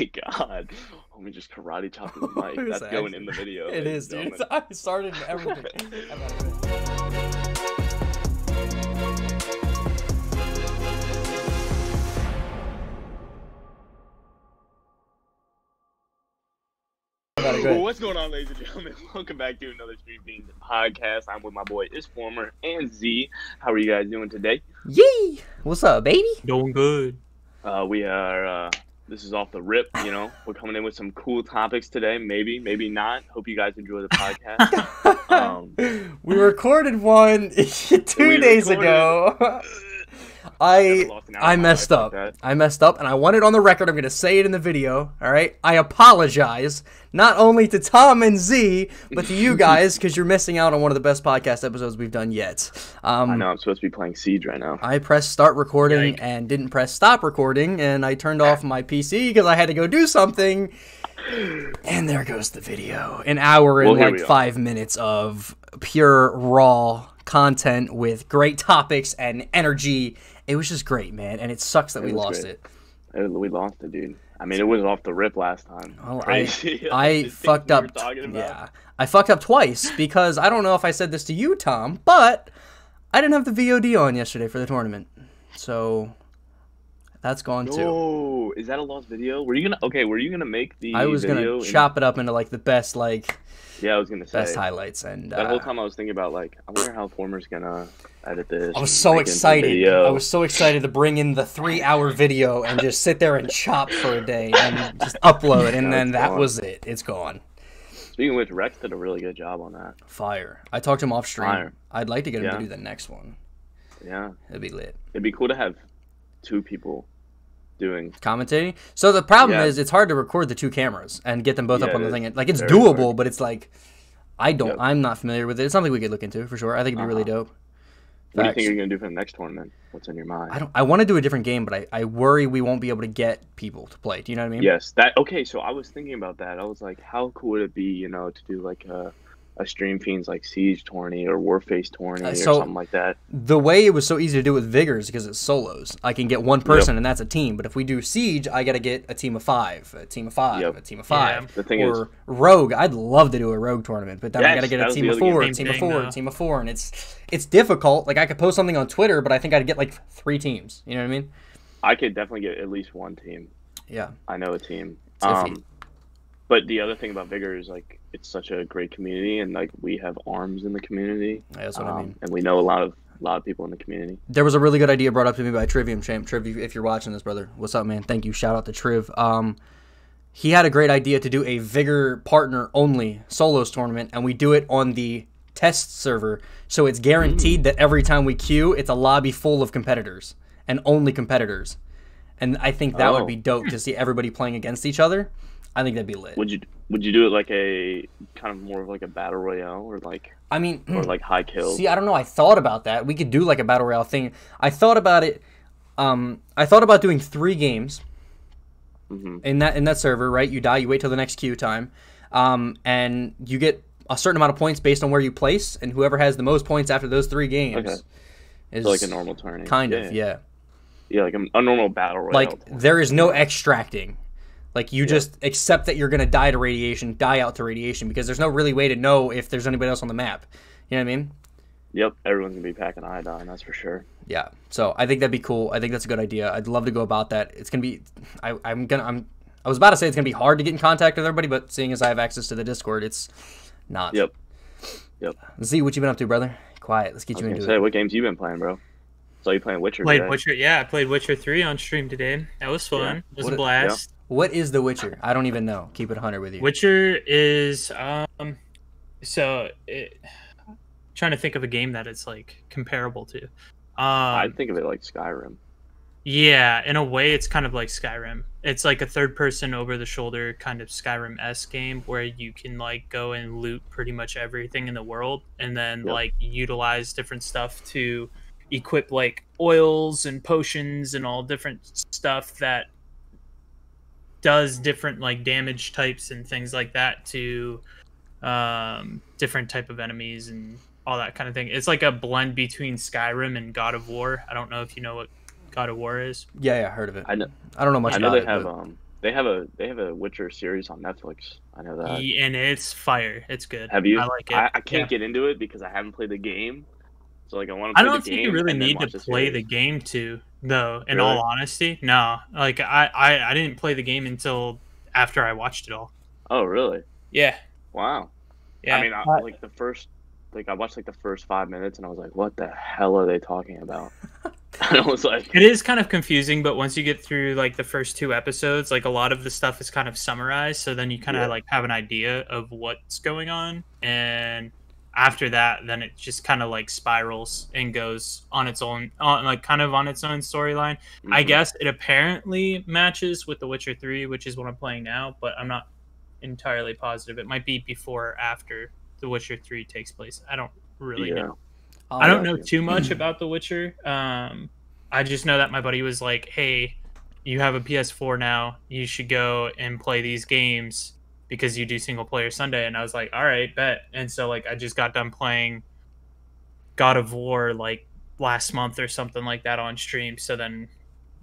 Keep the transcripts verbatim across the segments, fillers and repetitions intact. my god. Let me just karate chop the mic. That's that going actually? In the video. It is, dude. It's, I started everything. Well, what's going on, ladies and gentlemen? Welcome back to another Street Beans podcast. I'm with my boy Isformer and Z. How are you guys doing today? Yee! What's up, baby? Doing good. Uh, we are... Uh, This is off the rip, you know. We're coming in with some cool topics today. Maybe, maybe not. Hope you guys enjoy the podcast. Um, we recorded one two we days recorded. ago. I I messed up. Like I messed up, and I want it on the record. I'm going to say it in the video, all right? I apologize, not only to Tom and Z, but to you guys, because you're missing out on one of the best podcast episodes we've done yet. Um, I know. I'm supposed to be playing Siege right now. I pressed start recording Yikes. and didn't press stop recording, and I turned off my P C because I had to go do something, and there goes the video. An hour and well, like five minutes of pure, raw content with great topics and energy. It was just great, man, and it sucks that it we lost it. it. We lost it, dude. I mean, it was off the rip last time. Oh, Crazy. I, I fucked up. Yeah, I fucked up twice because I don't know if I said this to you, Tom, but I didn't have the V O D on yesterday for the tournament, so that's gone too. Oh, is that a lost video? Were you gonna? Okay, were you gonna make the? I was video gonna chop it up into like the best, like. Yeah, I was gonna say best highlights, and that uh, whole time I was thinking about like, I wonder how Former's gonna edit this. I was so excited. I was so excited to bring in the three-hour video and just sit there and chop for a day and just upload, and no, then that gone. was it. It's gone. Speaking of which, Rex did a really good job on that. Fire. I talked to him off stream. Fire. I'd like to get him yeah. to do the next one. Yeah, it'd be lit. It'd be cool to have two people doing commentating. So the problem yeah. is it's hard to record the two cameras and get them both yeah, up on the is. thing. Like it's Very doable, hard. but it's like I don't. Yep. I'm not familiar with it. It's something we could look into for sure. I think it'd be uh-huh. really dope. Facts. What do you think you're gonna do for the next tournament? What's in your mind? I don't. I want to do a different game, but I, I worry we won't be able to get people to play. Do you know what I mean? Yes. That okay. So I was thinking about that. I was like, how cool would it be, you know, to do like a a Stream Fiends like Siege tourney or Warface tourney uh, so or something like that. The way it was so easy to do with Vigors because it's solos. I can get one person yep. and that's a team. But if we do Siege, I got to get a team of five, a team of five, yep. a team of five. Yeah. The thing or is, Rogue. I'd love to do a Rogue tournament, but then yes, I got to get a team of four, a team of four, a team of four. And it's it's difficult. Like I could post something on Twitter, but I think I'd get like three teams. You know what I mean? I could definitely get at least one team. Yeah. I know a team. It's um, iffy. But the other thing about Vigor is like, it's such a great community, and like we have arms in the community. That's what um, I mean. And we know a lot of a lot of people in the community. There was a really good idea brought up to me by Trivium Champ. Triv, if you're watching this, brother, what's up, man? Thank you. Shout out to Triv. Um, he had a great idea to do a Vigor partner only solos tournament, and we do it on the test server, so it's guaranteed mm. that every time we queue, it's a lobby full of competitors and only competitors. And I think that oh. would be dope to see everybody playing against each other. I think that'd be lit. Would you would you do it like a kind of more of like a battle royale or like I mean or like high kills? See, I don't know. I thought about that. We could do like a battle royale thing. I thought about it. Um, I thought about doing three games mm-hmm. in that in that server. Right, you die, you wait till the next queue time, um, and you get a certain amount of points based on where you place, and whoever has the most points after those three games okay. is so like a normal tournament. Kind yeah. of, yeah. Yeah, like a, a normal battle royale. Like tournament. There is no extracting. Like, you yeah. just accept that you're going to die to radiation, die out to radiation, because there's no really way to know if there's anybody else on the map. You know what I mean? Yep, everyone's going to be packing iodine, that's for sure. Yeah, so I think that'd be cool. I think that's a good idea. I'd love to go about that. It's going to be... I, I'm gonna, I'm, I was about to say it's going to be hard to get in contact with everybody, but seeing as I have access to the Discord, it's not. Yep. Yep. Z, what you been up to, brother? Quiet, let's get you into say, it. What games you been playing, bro? So you playing Witcher Played today. Witcher, yeah, I played Witcher three on stream today. That was fun. Yeah. It was what a blast. Yeah. What is The Witcher? I don't even know. Keep it one hundred with you. Witcher is um, so it, I'm trying to think of a game that it's like comparable to. Um, I'd think of it like Skyrim. Yeah, in a way, it's kind of like Skyrim. It's like a third-person, over-the-shoulder kind of Skyrim-esque game where you can like go and loot pretty much everything in the world, and then yep. like utilize different stuff to equip like oils and potions and all different stuff that does different like damage types and things like that to um different type of enemies and all that kind of thing. It's like a blend between Skyrim and God of War. I don't know if you know what God of War is. Yeah, yeah, I heard of it. I know. I don't know much I know about they it, have but... um They have a they have a Witcher series on Netflix. I know that, yeah, and it's fire. It's good. Have you? I like it. I, I can't yeah. get into it because I haven't played the game. So like I want to. Play I don't the think game you really need to play series. the game to though. In really? all honesty, no. Like I, I I didn't play the game until after I watched it all. Oh really? Yeah. Wow. Yeah. I mean, I, like the first, like I watched like the first five minutes, and I was like, "What the hell are they talking about?" And I was like, it is kind of confusing, but once you get through like the first two episodes, like a lot of the stuff is kind of summarized, so then you kind of yeah. like have an idea of what's going on, and after that then it just kind of like spirals and goes on its own on like kind of on its own storyline. Mm-hmm. I guess it apparently matches with The Witcher three, which is what I'm playing now, but I'm not entirely positive. It might be before or after The Witcher three takes place. I don't really yeah. know. I don't know too much about The Witcher. Um, I just know that my buddy was like, hey, you have a P S four now. You should go and play these games because you do single player Sunday. And I was like, all right, bet. And so like I just got done playing God of War like last month or something like that on stream. So then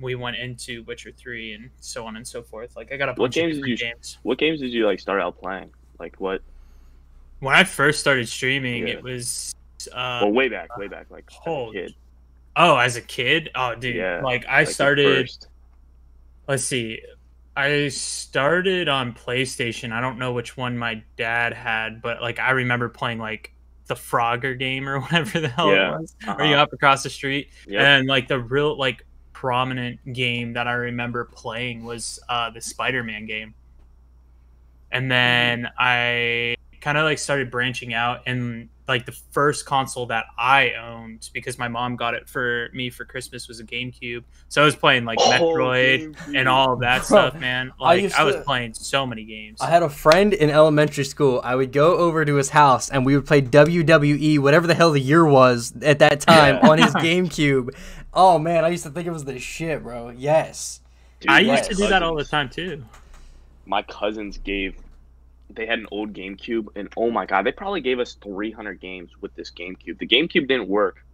we went into Witcher three and so on and so forth. Like I got a bunch what games of different did you, games. What games did you like start out playing? Like what? When I first started streaming, yeah. it was... Uh, well, way back, way back, like oh, as a kid. Oh, as a kid? Oh, dude. Yeah, like, I like started... Let's see. I started on PlayStation. I don't know which one my dad had, but, like, I remember playing, like, the Frogger game or whatever the hell yeah. it was, uh-huh. where you hop across the street. Yep. And, like, the real, like, prominent game that I remember playing was uh, the Spider-Man game. And then I kind of, like, started branching out and... Like the first console that I owned, because my mom got it for me for Christmas, was a GameCube. So I was playing like oh, Metroid GameCube. and all of that stuff, man. Like I, to, I was playing so many games. I had a friend in elementary school. I would go over to his house and we would play W W E, whatever the hell the year was at that time, yeah. on his GameCube. Oh man, I used to think it was the shit, bro. Yes. Dude, I yes. used to do that all the time too. My cousins gave... They had an old GameCube, and oh my god, they probably gave us three hundred games with this GameCube. The GameCube didn't work,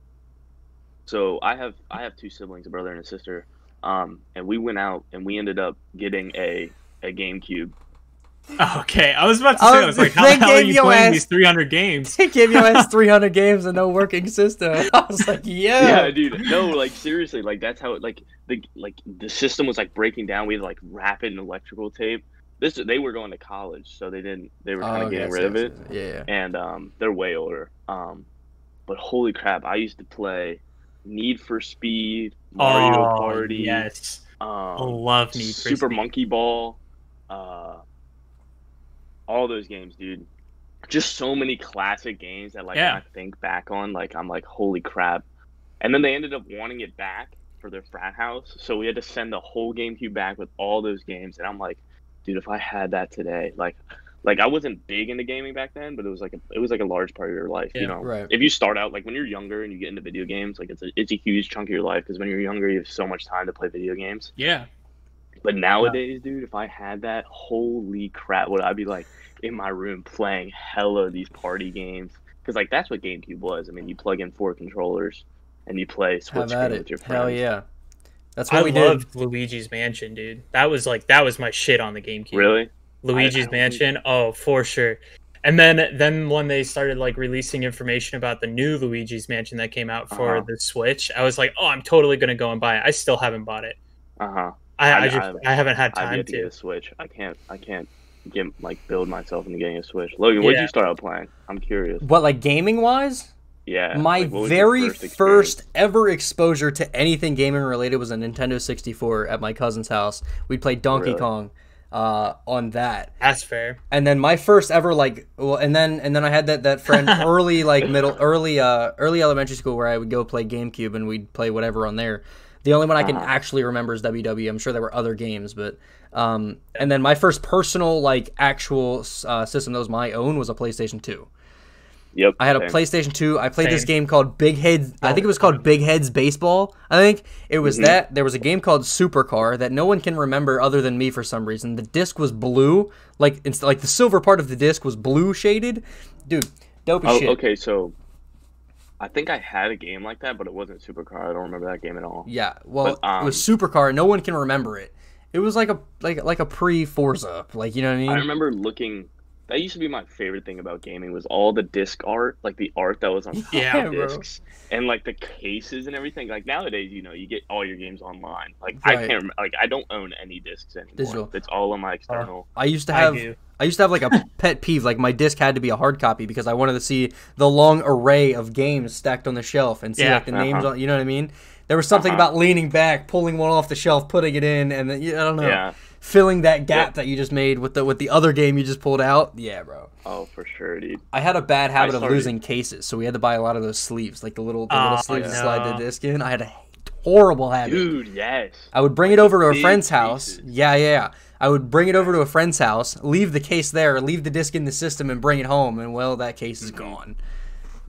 so I have I have two siblings, a brother and a sister, um, and we went out and we ended up getting a a GameCube. Okay, I was about to say, I was like, how the hell are you playing these three hundred games? They gave you ass three hundred games and no working system. I was like, yeah, yeah, dude, no, like seriously, like that's how it, like the like the system was like breaking down. We had like wrap it in electrical tape. This, they were going to college, so they didn't. They were kind of oh, getting yes, rid yes, of it. Yeah, yeah. And um, they're way older. Um, but holy crap, I used to play Need for Speed, Mario oh, Party. Yes, um, I love Need for Super Speed. Super Monkey Ball. Uh, all those games, dude. Just so many classic games that like yeah. I think back on. Like I'm like, holy crap. And then they ended up wanting it back for their frat house, so we had to send the whole GameCube back with all those games. And I'm like, dude, if I had that today, like, like I wasn't big into gaming back then, but it was like a, it was like a large part of your life, yeah, you know. Right. If you start out like when you're younger and you get into video games, like it's a, it's a huge chunk of your life because when you're younger, you have so much time to play video games. Yeah. But nowadays, yeah. dude, if I had that, holy crap, would I be like in my room playing hella these party games? Because like that's what GameCube was. I mean, you plug in four controllers and you play split screen with your friends. Hell yeah. That's what I we loved did. Luigi's Mansion, dude. That was like that was my shit on the GameCube. Really? Luigi's I, I Mansion. Oh, for sure. And then then when they started like releasing information about the new Luigi's Mansion that came out for uh-huh. the Switch, I was like, oh, I'm totally gonna go and buy it. I still haven't bought it. Uh huh. I I, I, just, I I haven't had time I've yet to. to get a Switch. I can't. I can't get like build myself into getting a Switch. Logan, yeah. what did you start out playing? I'm curious. What, like gaming wise? Yeah, my like, very first, first ever exposure to anything gaming related was a Nintendo sixty-four at my cousin's house. We'd play Donkey really? Kong uh, on that. That's fair. And then my first ever like, well, and then and then I had that that friend early like middle early uh early elementary school where I would go play GameCube and we'd play whatever on there. The only one I can uh-huh. actually remember is W W E. I'm sure there were other games, but um, and then my first personal like actual uh, system that was my own was a PlayStation two. Yep. I had a same. PlayStation two. I played same. this game called Big Heads. I think it was called Big Heads Baseball. I think it was mm-hmm. that. There was a game called Supercar that no one can remember other than me for some reason. The disc was blue. Like it's like the silver part of the disc was blue shaded. Dude, dope as oh, shit. Okay, so I think I had a game like that, but it wasn't Supercar. I don't remember that game at all. Yeah, well, but, um, it was Supercar. No one can remember it. It was like a like like a pre Forza, like, you know what I mean? I remember looking. That used to be my favorite thing about gaming, was all the disc art, like the art that was on top yeah, of discs, bro. And like the cases and everything. Like nowadays, you know, you get all your games online. Like right. I can't remember, like I don't own any discs anymore. Digital. It's all on my external. Uh, I used to have. I, I used to have like a pet peeve. Like my disc had to be a hard copy because I wanted to see the long array of games stacked on the shelf and see yeah, like the uh-huh. names. On, you know what I mean? There was something uh-huh. about leaning back, pulling one off the shelf, putting it in, and then, I don't know. Yeah. Filling that gap yep. that you just made with the with the other game you just pulled out. Yeah, bro. Oh, for sure, dude. I had a bad habit of losing cases, so we had to buy a lot of those sleeves, like the little, the oh, little sleeves no. to slide the disc in. I had a horrible habit. Dude, yes. I would bring like it over to a friend's house. Cases. Yeah, yeah, yeah. I would bring it over to a friend's house, leave the case there, leave the disc in the system, and bring it home, and, well, that case is gone.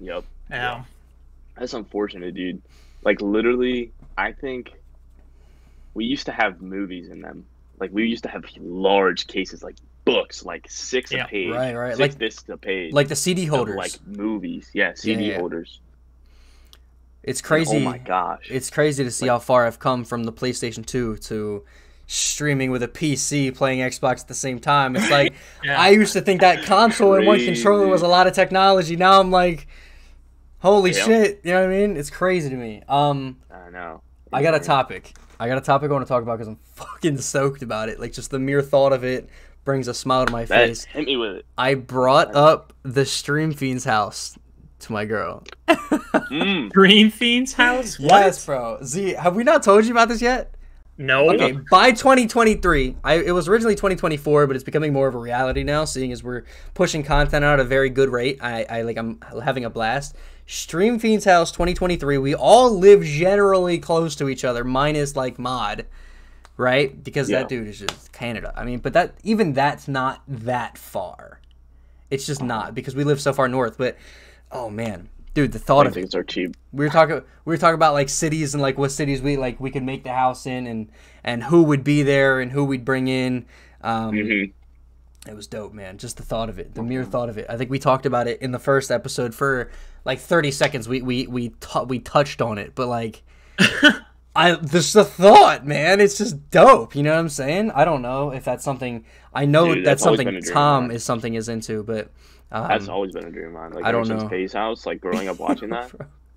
Yep. Yeah. Yep. That's unfortunate, dude. Like, literally, I think we used to have movies in them. Like, we used to have large cases, like books, like six yeah, a page. Right, right. Six like, discs a page. Like the C D holders. Of, like, movies. Yeah, C D yeah, yeah. holders. It's crazy. And, oh, my gosh. It's crazy to see like, how far I've come from the PlayStation two to streaming with a P C, playing Xbox at the same time. It's like, yeah. I used to think that console crazy. and one controller was a lot of technology. Now I'm like, holy yeah. shit. You know what I mean? It's crazy to me. Um, I know. I got a topic. I got a topic I want to talk about because I'm fucking stoked about it. Like, just the mere thought of it brings a smile to my that face. Hit me with it. I brought up the Stream Fiend's house to my girl. mm. Stream Fiend's house? What? Yes, bro. Z, have we not told you about this yet? No. Okay, by twenty twenty-three, I, it was originally twenty twenty-four, but it's becoming more of a reality now, seeing as we're pushing content out at a very good rate. I, I like, I'm having a blast. Stream Fiend's house twenty twenty-three. We all live generally close to each other, minus like Mod, right? Because yeah. that dude is just Canada. I mean, but that even that's not that far. It's just not, because we live so far north. But oh man. Dude, the thought of things are cheap. We were talking, we were talking about like cities and like what cities we like we could make the house in, and and who would be there and who we'd bring in. Um, mm-hmm. It was dope, man. Just the thought of it, the mere thought of it. I think we talked about it in the first episode for like thirty seconds. We we we t we touched on it, but like, I this the thought, man. It's just dope. You know what I'm saying? I don't know if that's something. I know Dude, that's, that's something Tom is something is into, but. Um, that's always been a dream of mine. Like, I don't know. Space House, like growing up watching that,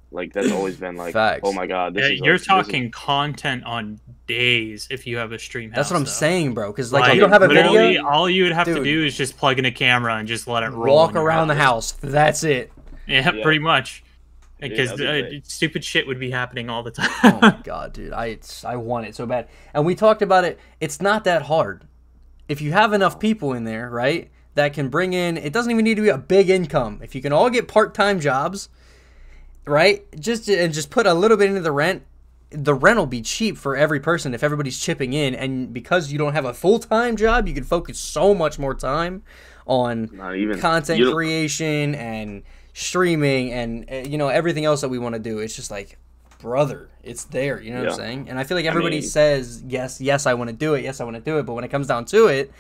like that's always been like, Facts. oh my god, this yeah, is you're like, talking this is... content on days if you have a stream. That's house, what I'm though. saying, bro. Because like, like if you don't have a video, all you would have dude, to do is just plug in a camera and just let it roll walk around the house. That's it. Yeah, yeah. pretty much. Because yeah, uh, stupid shit would be happening all the time. Oh my god, dude, I it's, I want it so bad. And we talked about it. It's not that hard if you have enough people in there, right? That can bring in, it doesn't even need to be a big income. If you can all get part-time jobs, right? Just and just put a little bit into the rent, the rent will be cheap for every person if everybody's chipping in. And because you don't have a full-time job, you can focus so much more time on even, content creation and streaming and, you know, everything else that we want to do. It's just like, brother, it's there, you know yeah. what I'm saying? And I feel like everybody I mean, says, yes, yes, I want to do it, yes, I want to do it. But when it comes down to it,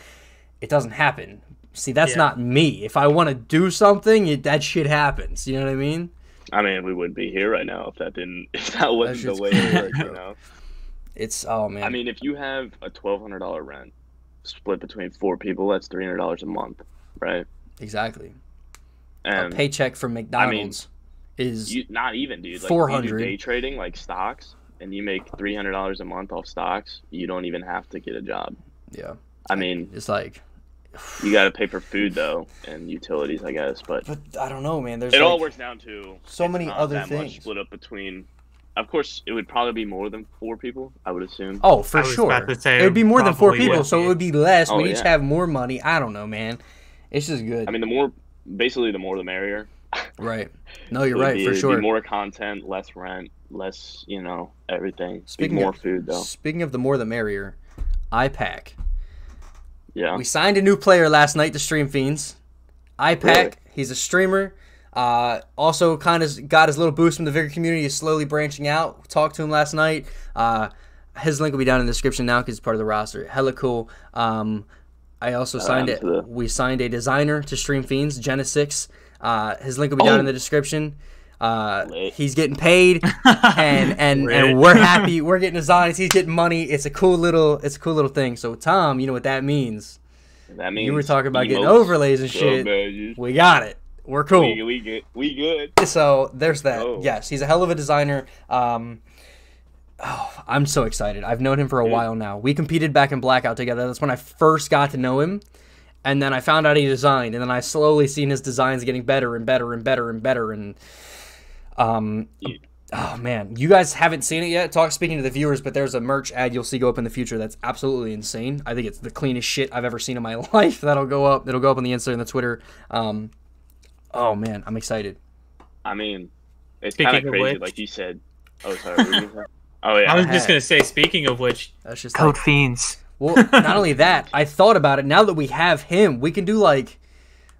it doesn't happen. See, that's yeah. not me. If I want to do something, it, that shit happens. You know what I mean? I mean, we wouldn't be here right now if that didn't, if that wasn't the way it worked. You know, it's oh man. I mean, if you have a twelve hundred dollar rent split between four people, that's three hundred dollars a month, right? Exactly. And a paycheck from McDonald's I mean, is you, not even, dude. Like, four hundred day trading, like stocks, and you make three hundred dollars a month off stocks. You don't even have to get a job. Yeah. I mean, it's like. You gotta pay for food though, and utilities, I guess. But but I don't know, man. There's it like all works down to so many other that things. Much split up between, of course, it would probably be more than four people. I would assume. Oh, for I sure, it would be more than four people, so it would be less. Oh, we yeah. each have more money. I don't know, man. It's just good. I mean, the more, basically, the more the merrier. Right. No, you're right be, for sure. More content, less rent, less, you know, everything. Speaking more of, food though. Speaking of the more the merrier, I pack. Yeah. We signed a new player last night to Stream Fiends. I pack. Really? He's a streamer. Uh, also kind of got his little boost from the Vigor community. He's slowly branching out. Talked to him last night. Uh, his link will be down in the description now because he's part of the roster. Hella cool. Um, I also signed it. The... We signed a designer to Stream Fiends, Genesix. Uh, his link will be oh. down in the description. Uh, he's getting paid, and and, and we're happy. We're getting his eyes. He's getting money. It's a cool little. It's a cool little thing. So Tom, you know what that means. That means you were talking about getting overlays and shit. Badges. We got it. We're cool. We, we good. We good. So there's that. Oh. Yes, he's a hell of a designer. Um, oh, I'm so excited. I've known him for a yeah. while now. We competed back in Blackout together. That's when I first got to know him. And then I found out he designed, and then I slowly seen his designs getting better and better and better and better. And um, yeah. oh man, you guys haven't seen it yet. Talk speaking to the viewers, but there's a merch ad you'll see go up in the future that's absolutely insane. I think it's the cleanest shit I've ever seen in my life. That'll go up. It'll go up on the Insta and the Twitter. Um, oh man, I'm excited. I mean, it's kind of crazy, like you said. Oh sorry. oh yeah. I was I just gonna say. Speaking of which, that's just Code like, Fiends. Well, not only that, I thought about it. Now that we have him, we can do like,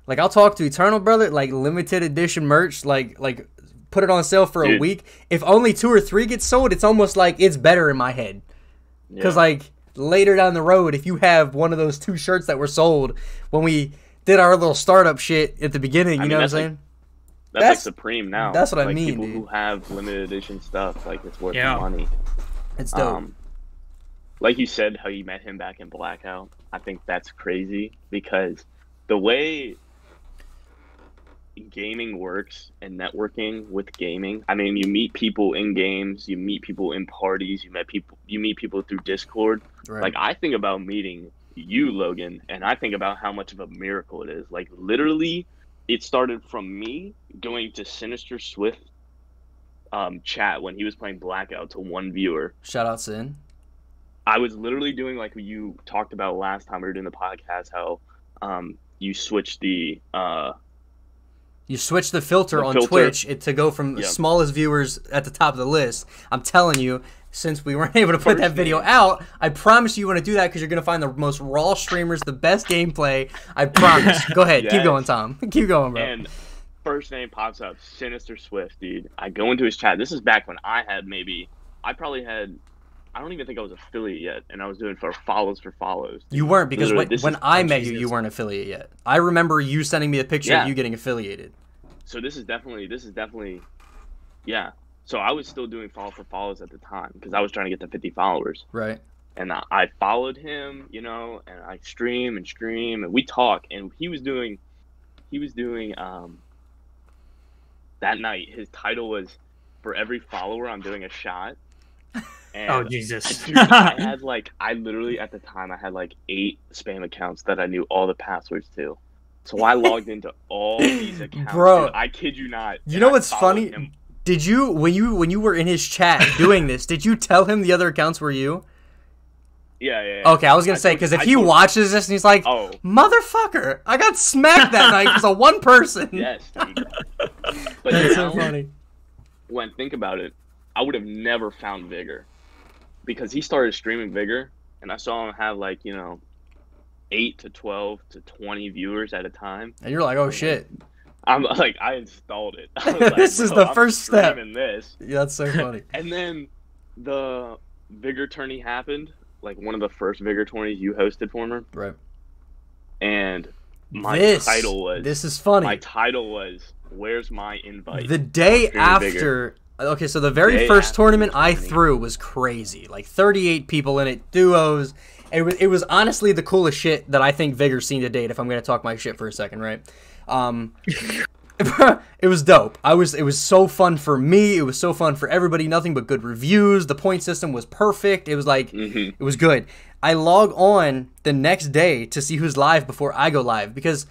like I'll talk to Eternal Brother, like limited edition merch, like like put it on sale for Dude. a week. If only two or three get sold, it's almost like it's better in my head. Because yeah. like later down the road, if you have one of those two shirts that were sold when we did our little startup shit at the beginning, you I mean, know what I'm saying? Like, that's, that's like supreme now. That's what like, I mean. People dude. who have limited edition stuff, like it's worth yeah. the money. It's dope. Um, Like you said, how you met him back in Blackout, I think that's crazy because the way gaming works and networking with gaming, I mean, you meet people in games, you meet people in parties, you met people, you meet people through Discord. Right. Like I think about meeting you, Logan, and I think about how much of a miracle it is. Like literally, it started from me going to Sinister Swift um, chat when he was playing Blackout to one viewer. Shout out Sin. I was literally doing like you talked about last time we were doing the podcast, how um, you switched the uh, you switched the filter the on filter. Twitch it, to go from yeah. the smallest viewers at the top of the list. I'm telling you, since we weren't able to put First that video game. out, I promise you want to do that because you're gonna find the most raw streamers, the best gameplay. I promise. Go ahead, yes. keep going, Tom. Keep going, bro. And first name pops up, Sinister Swift, dude. I go into his chat. This is back when I had maybe I probably had. I don't even think I was affiliate yet, and I was doing for follows for follows. Dude. You weren't because when, when I met you, you weren't affiliate yet. I remember you sending me a picture yeah. of you getting affiliated. So this is definitely, this is definitely, yeah. So I was still doing follow for follows at the time because I was trying to get to fifty followers. Right. And I, I followed him, you know, and I stream and stream and we talk, and he was doing, he was doing um. that night, his title was, for every follower, I'm doing a shot. And oh Jesus! Dude, I had like I literally at the time I had like eight spam accounts that I knew all the passwords to, so I logged into all these accounts. Bro, I kid you not. You know I what's funny? Him. Did you when you when you were in his chat doing this? Did you tell him the other accounts were you? Yeah, yeah. yeah. Okay, I was gonna I say because if I he told, watches this and he's like, "Oh, motherfucker, I got smacked that night because of one person." Yes, dude. But that's now, so funny. When think about it. I would have never found Vigor because he started streaming Vigor and I saw him have like, you know, eight to twelve to twenty viewers at a time. And you're like, oh, like, shit. I'm like, I installed it. I was like, this is the I'm first step. This. Yeah, that's so funny. And then the Vigor tourney happened, like one of the first Vigor tourneys you hosted, former. Right. And my this, title was. This is funny. My title was, where's my invite? The day after. Vigor. Okay, so the very yeah, first tournament I threw was crazy. Like thirty-eight people in it, duos. It was, it was honestly the coolest shit that I think Vigor's seen to date, if I'm going to talk my shit for a second, right? Um, it was dope. I was. It was so fun for me. It was so fun for everybody. Nothing but good reviews. The point system was perfect. It was like, mm-hmm. it was good. I log on the next day to see who's live before I go live because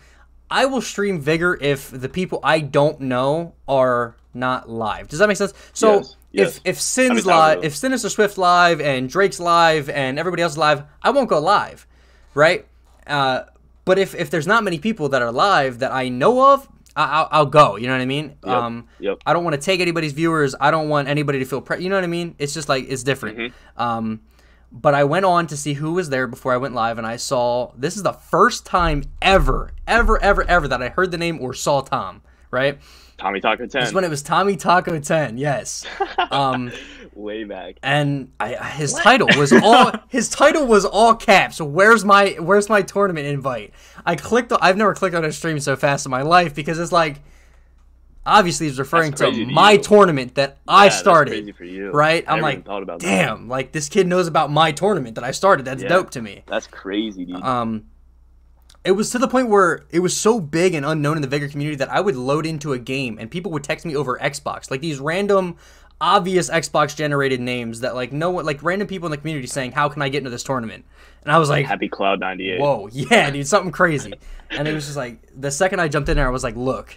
I will stream Vigor if the people I don't know are... not live. Does that make sense? So yes, yes. if if Sin's I mean, live, if Sinister Swift live and Drake's live and everybody else is live, I won't go live, right? Uh, but if if there's not many people that are live that I know of, I, I'll, I'll go. You know what I mean? Yep, um, yep. I don't want to take anybody's viewers. I don't want anybody to feel pre- you know what I mean? It's just like it's different. Mm-hmm. Um, but I went on to see who was there before I went live, and I saw this is the first time ever, ever, ever, ever that I heard the name or saw Tom. Right. Tommy Taco ten. That's when it was Tommy Taco ten, yes. Um, way back. And I, his what? title was all his title was all caps. Where's my Where's my tournament invite? I clicked. I've never clicked on a stream so fast in my life because it's like obviously he's referring to my tournament that yeah, I started. That's crazy for you. Right? I'm like, damn, that. like this kid knows about my tournament that I started. That's yeah, dope to me. That's crazy, dude. Um, it was to the point where it was so big and unknown in the Vigor community that I would load into a game and people would text me over Xbox, like these random, obvious Xbox-generated names that like no one, like random people in the community saying, "How can I get into this tournament?" And I was like, "Happy Cloud ninety-eight." Whoa, yeah, dude, something crazy. And it was just like the second I jumped in there, I was like, "Look,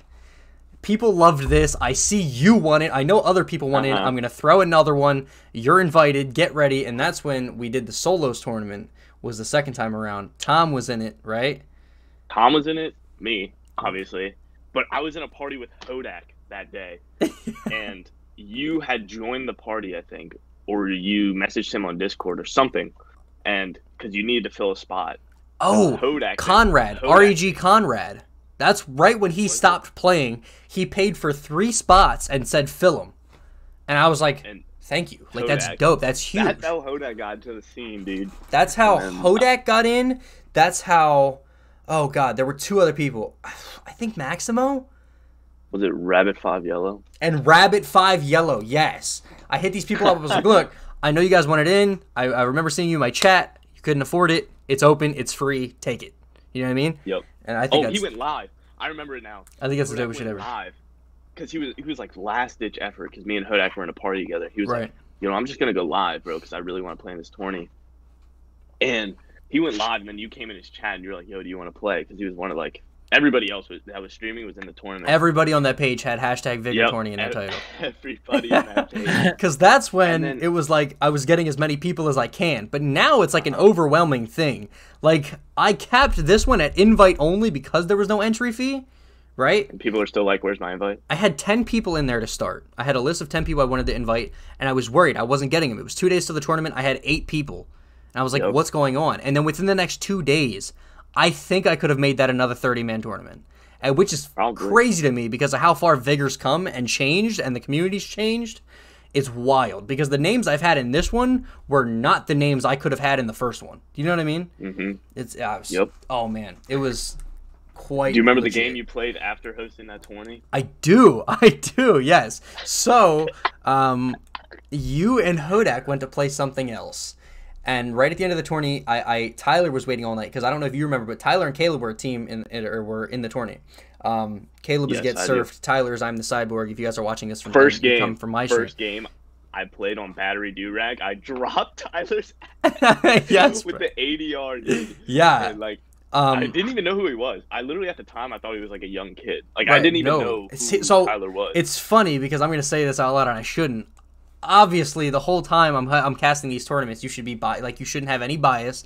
people loved this. I see you want it. I know other people want uh-huh. it. I'm gonna throw another one. You're invited. Get ready." And that's when we did the Solos tournament. Was the second time around. Tom was in it, right? Tom was in it, me, obviously. But I was in a party with Hodak that day. And you had joined the party, I think, or you messaged him on Discord or something. And because you needed to fill a spot. Oh, Hodak Conrad, R E G Conrad. That's right when he was stopped it? playing. He paid for three spots and said, fill them. And I was like, and thank you. Like, Hodak, that's dope. That's huge. That's how Hodak got into the scene, dude. That's how then, Hodak got in. That's how... Oh, God, there were two other people. I think Maximo? Was it Rabbit five Yellow? And Rabbit five Yellow, yes. I hit these people up and was like, look, I know you guys wanted in. I, I remember seeing you in my chat. You couldn't afford it. It's open. It's free. Take it. You know what I mean? Yep. And I think oh, he went live. I remember it now. I think that's the day we should ever. live. Because he was, he was like last-ditch effort because me and Hodak were in a party together. He was right. like, you know, I'm just going to go live, bro, because I really want to play in this tourney. And... he went live, and then you came in his chat, and you were like, yo, do you want to play? Because he was one of, like, everybody else was, that was streaming was in the tournament. Everybody on that page had hashtag Vigor yep. tourney in their title. Everybody on that page. Because that's when then, it was like I was getting as many people as I can. But now it's like an overwhelming thing. Like, I capped this one at invite only because there was no entry fee, right? And people are still like, where's my invite? I had ten people in there to start. I had a list of ten people I wanted to invite, and I was worried. I wasn't getting them. It was two days to the tournament. I had eight people. And I was like, yep. what's going on? And then within the next two days, I think I could have made that another thirty-man tournament, and which is Probably. crazy to me because of how far Vigor's come and changed and the community's changed. It's wild because the names I've had in this one were not the names I could have had in the first one. Do you know what I mean? Mm-hmm. It's I was, yep. Oh, man. It was quite Do you remember legit. the game you played after hosting that tourney? I do. I do, yes. So um, you and Hodak went to play something else. And right at the end of the tourney, I, I Tyler was waiting all night because I don't know if you remember, but Tyler and Caleb were a team in, in or were in the tourney. Um, Caleb was yes, Get Surfed. Tyler's I'm the Cyborg. If you guys are watching this from first game, come from my first stream. game, I played on Battery Durag. I dropped Tyler's ass yes, with bro. the A D R. Dude. Yeah, and like um, I didn't even know who he was. I literally at the time I thought he was like a young kid. Like right, I didn't even no. know who so, Tyler was. It's funny because I'm going to say this out loud and I shouldn't. Obviously, the whole time I'm I'm casting these tournaments, you should be bi like you shouldn't have any bias.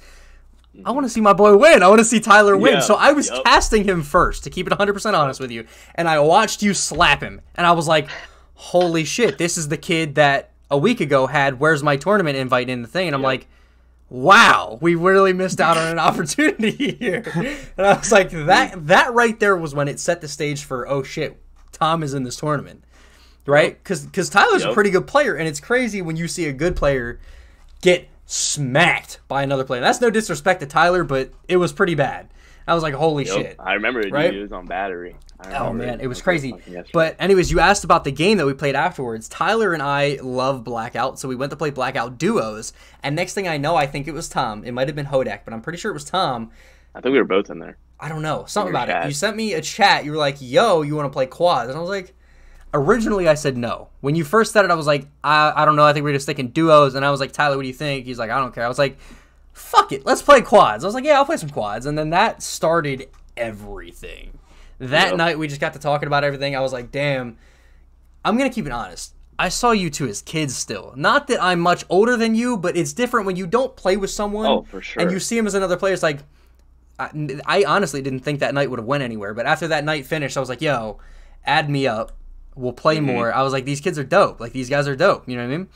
I want to see my boy win. I want to see Tyler win. Yeah, so I was yep. casting him first, to keep it one hundred percent honest with you. And I watched you slap him, and I was like, "Holy shit! This is the kid that a week ago had where's my tournament invite in the thing." And I'm yep. like, "Wow, we really missed out on an opportunity here." And I was like, "That that right there was when it set the stage for oh shit, Tom is in this tournament." Right? Because because Tyler's yep. a pretty good player, and it's crazy when you see a good player get smacked by another player. That's no disrespect to Tyler, but it was pretty bad. I was like, holy yep. shit. I remember it, right? dude, it was on Battery. I oh, man. It, it was crazy. But anyways, you asked about the game that we played afterwards. Tyler and I love Blackout, so we went to play Blackout Duos. And next thing I know, I think it was Tom. It might have been Hodak, but I'm pretty sure it was Tom. I think we were both in there. I don't know. Something about chat. it. You sent me a chat. You were like, yo, you want to play quads? And I was like... Originally, I said no. When you first said it, I was like, I, I don't know. I think we're just thinking duos. And I was like, Tyler, what do you think? He's like, I don't care. I was like, fuck it. Let's play quads. I was like, yeah, I'll play some quads. And then that started everything. That yep. night, we just got to talking about everything. I was like, damn, I'm going to keep it honest. I saw you two as kids still. Not that I'm much older than you, but it's different when you don't play with someone. Oh, for sure. And you see him as another player. It's like, I, I honestly didn't think that night would have went anywhere. But after that night finished, I was like, yo, add me up. We'll play mm-hmm. more. I was like, these kids are dope. Like, these guys are dope. You know what I mean?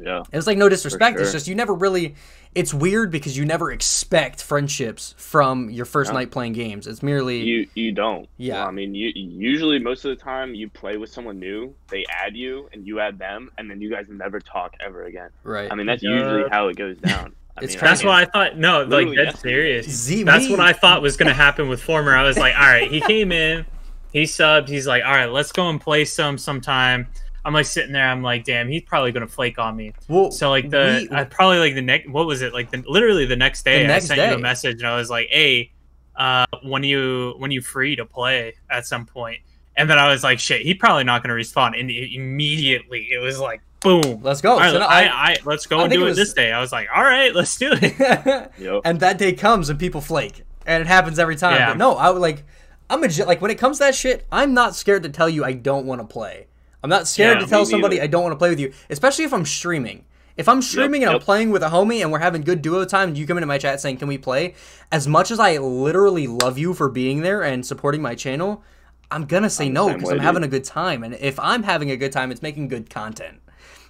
Yeah. It was like no disrespect. Sure. It's just you never really – it's weird because you never expect friendships from your first no. night playing games. It's merely – You you don't. Yeah. Well, I mean, you, usually most of the time you play with someone new, they add you, and you add them, and then you guys never talk ever again. Right. I mean, that's yeah. usually how it goes down. I it's mean, that's I mean, what I thought. No, like, that's serious. Z that's me. what I thought was going to happen with Former. I was like, all right, he came in. He subbed. He's like, all right, let's go and play some sometime. I'm like sitting there. I'm like, damn, he's probably gonna flake on me. Well, so like the we, I probably like the next. What was it like? The, literally the next day, the next I sent day. you a message and I was like, hey, uh, when you when you free to play at some point. And then I was like, shit, he's probably not gonna respond. And it, immediately it was like, boom, let's go. All right, so no, I, I, I let's go I and do it, was... it this day. I was like, all right, let's do it. Yep. And that day comes and people flake, and it happens every time. Yeah. But no, I would like, I'm a, like when it comes to that shit, I'm not scared to tell you I don't want to play. I'm not scared yeah, to tell somebody I don't want to play with you, especially if I'm streaming. If I'm streaming yep, and yep. I'm playing with a homie and we're having good duo time, and you come into my chat saying, can we play? As much as I literally love you for being there and supporting my channel, I'm going to say I'm no because I'm dude. having a good time. And if I'm having a good time, it's making good content.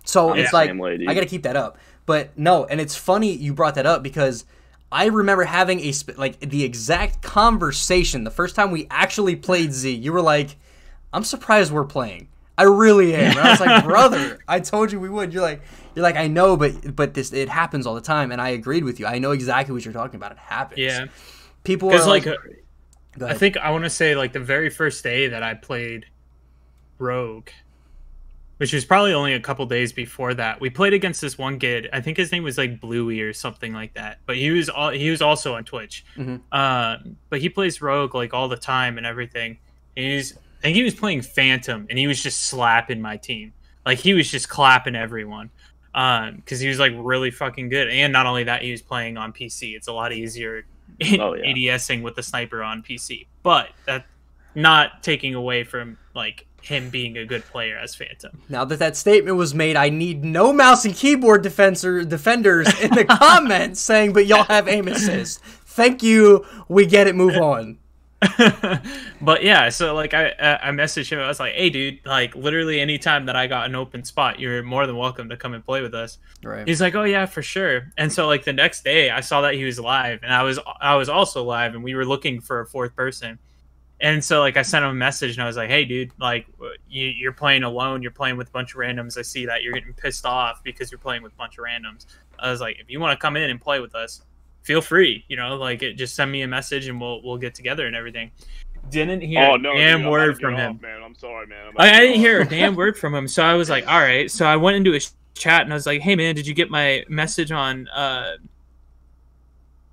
So I'm it's like, way, I got to keep that up. But no, and it's funny you brought that up because I remember having a sp like the exact conversation the first time we actually played Z. You were like, I'm surprised we're playing. I really am. And I was like, brother, I told you we would. You're like, you're like, I know, but but this it happens all the time, and I agreed with you. I know exactly what you're talking about. It happens. Yeah, people are like, like a, I think I want to say like the very first day that I played Rogue, which was probably only a couple days before that. We played against this one kid. I think his name was like Bluey or something like that. But he was all he was also on Twitch. Mm-hmm. uh, but he plays Rogue like all the time and everything. And he's I think he was playing Phantom, and he was just slapping my team. Like, he was just clapping everyone because um, he was, like, really fucking good. And not only that, he was playing on P C. It's a lot easier oh, yeah. ADSing with the sniper on P C. But that's not taking away from, like, him being a good player as Phantom. Now that that statement was made, I need no mouse and keyboard defensor, defenders in the comments saying, but y'all have aim assist. Thank you. We get it. Move on. But yeah, so like I I messaged him. I was like, hey dude, like literally anytime that I got an open spot, you're more than welcome to come and play with us. Right. He's like, oh yeah, for sure. And so like the next day I saw that he was live, and I was I was also live, and we were looking for a fourth person. And so like I sent him a message and I was like, hey dude, like you, you're playing alone, you're playing with a bunch of randoms. I see that you're getting pissed off because you're playing with a bunch of randoms. I was like, if you want to come in and play with us, feel free, you know, like it, just send me a message and we'll we'll get together and everything. Didn't hear oh, no, a damn dude, word from him. Off, man. I'm sorry, man. I'm I, I didn't off. hear a damn word from him. So I was like, all right. So I went into his chat and I was like, hey man, did you get my message on, uh,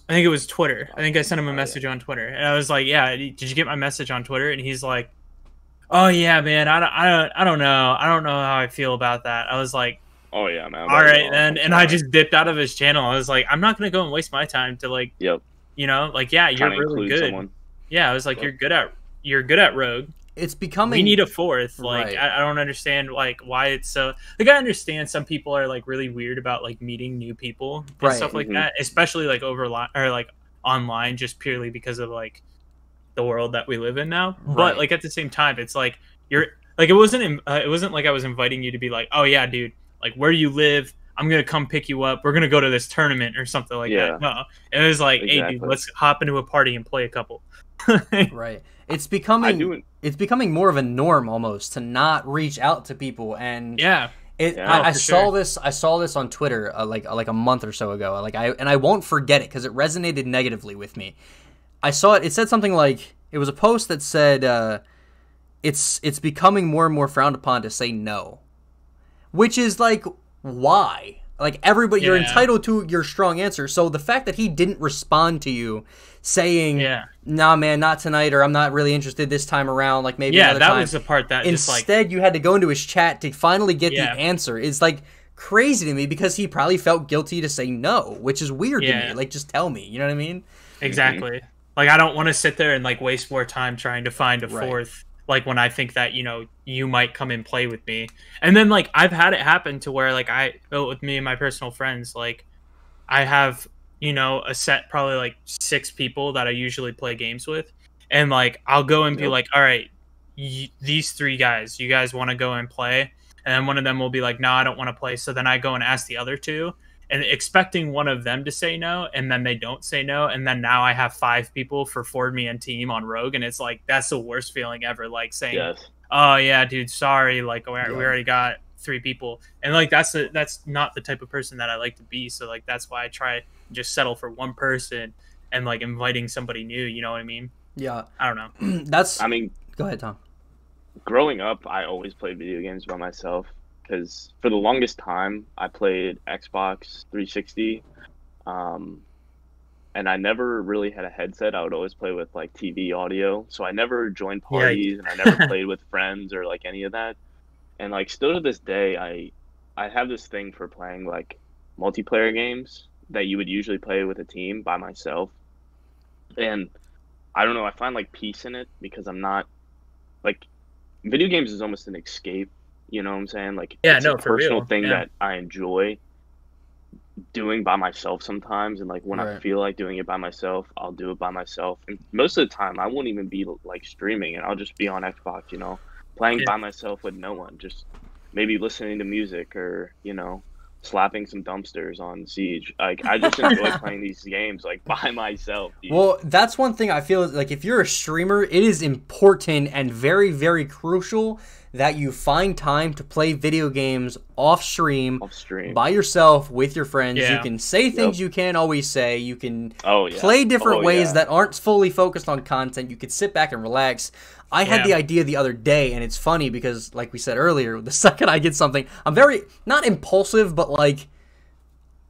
I think it was Twitter. I think I sent him a message on Twitter. And I was like, yeah, did you get my message on Twitter? And he's like, oh yeah, man, I don't, I don't, I don't know. I don't know how I feel about that. I was like, oh yeah, man. All right, then, and I just dipped out of his channel. I was like, I'm not gonna go and waste my time to like, yep, you know, like yeah, you're really good. Someone. Yeah, I was like, yep. you're good at, you're good at Rogue. It's becoming. We need a fourth. Like, right. I, I don't understand like why it's so. Like, I understand some people are like really weird about like meeting new people and right. stuff like mm-hmm. that, especially like over or like online, just purely because of like the world that we live in now. Right. But like at the same time, it's like you're like it wasn't uh, it wasn't like I was inviting you to be like, oh yeah, dude. Like, where you live, I'm going to come pick you up. We're going to go to this tournament or something like yeah. that. No, it was like, exactly. hey, dude, let's hop into a party and play a couple. Right. It's becoming it's becoming more of a norm almost to not reach out to people. And yeah, it, yeah I, I saw sure. this. I saw this on Twitter uh, like like a month or so ago. Like I and I won't forget it because it resonated negatively with me. I saw it. It said something like it was a post that said uh, it's it's becoming more and more frowned upon to say no. Which is like, why? Like, everybody, yeah. you're entitled to your strong answer. So the fact that he didn't respond to you saying, yeah. nah, man, not tonight, or I'm not really interested this time around, like maybe yeah, another time. Yeah, that was the part that Instead, just like... Instead, you had to go into his chat to finally get yeah. the answer. It's like crazy to me because he probably felt guilty to say no, which is weird yeah. to me. Like, just tell me. You know what I mean? Exactly. Mm-hmm. Like, I don't want to sit there and like waste more time trying to find a right. fourth. Like when I think that, you know, you might come and play with me. And then like I've had it happen to where like I with me and my personal friends, like I have, you know, a set probably like six people that I usually play games with. And like I'll go and be yep. like, all right, y these three guys, you guys want to go and play? And then one of them will be like, no, I don't want to play. So then I go and ask the other two and expecting one of them to say no, and then they don't say no, and then now I have five people for Ford Me and team on Rogue, and it's like, that's the worst feeling ever, like saying, yes. oh yeah, dude, sorry, like we, yeah. we already got three people, and like that's a, that's not the type of person that I like to be, so like that's why I try to just settle for one person and like inviting somebody new, you know what I mean? Yeah. I don't know. That's, I mean, Go ahead, Tom. Growing up, I always played video games by myself because for the longest time, I played Xbox three sixty. Um, and I never really had a headset. I would always play with, like, T V audio. So I never joined parties, yeah. and I never played with friends or, like, any of that. And, like, still to this day, I I have this thing for playing, like, multiplayer games that you would usually play with a team by myself. And I don't know, I find, like, peace in it because I'm not, like, video games is almost an escape, you know what I'm saying? Like, yeah, it's no, a personal real. thing yeah. that I enjoy doing by myself sometimes. And, like, when right. I feel like doing it by myself, I'll do it by myself. And most of the time, I won't even be, like, streaming, and I'll just be on Xbox, you know, playing yeah. by myself with no one, just maybe listening to music or, you know, slapping some dumpsters on Siege. Like, I just enjoy playing these games, like, by myself. Dude. Well, that's one thing I feel like if you're a streamer, it is important and very, very crucial that you find time to play video games off stream, off stream. by yourself with your friends. Yeah. You can say things yep. you can't always say. You can oh, yeah. play different oh, ways yeah. that aren't fully focused on content. You could sit back and relax. I had yeah. the idea the other day, and it's funny because, like we said earlier, the second I get something, I'm very, not impulsive, but, like,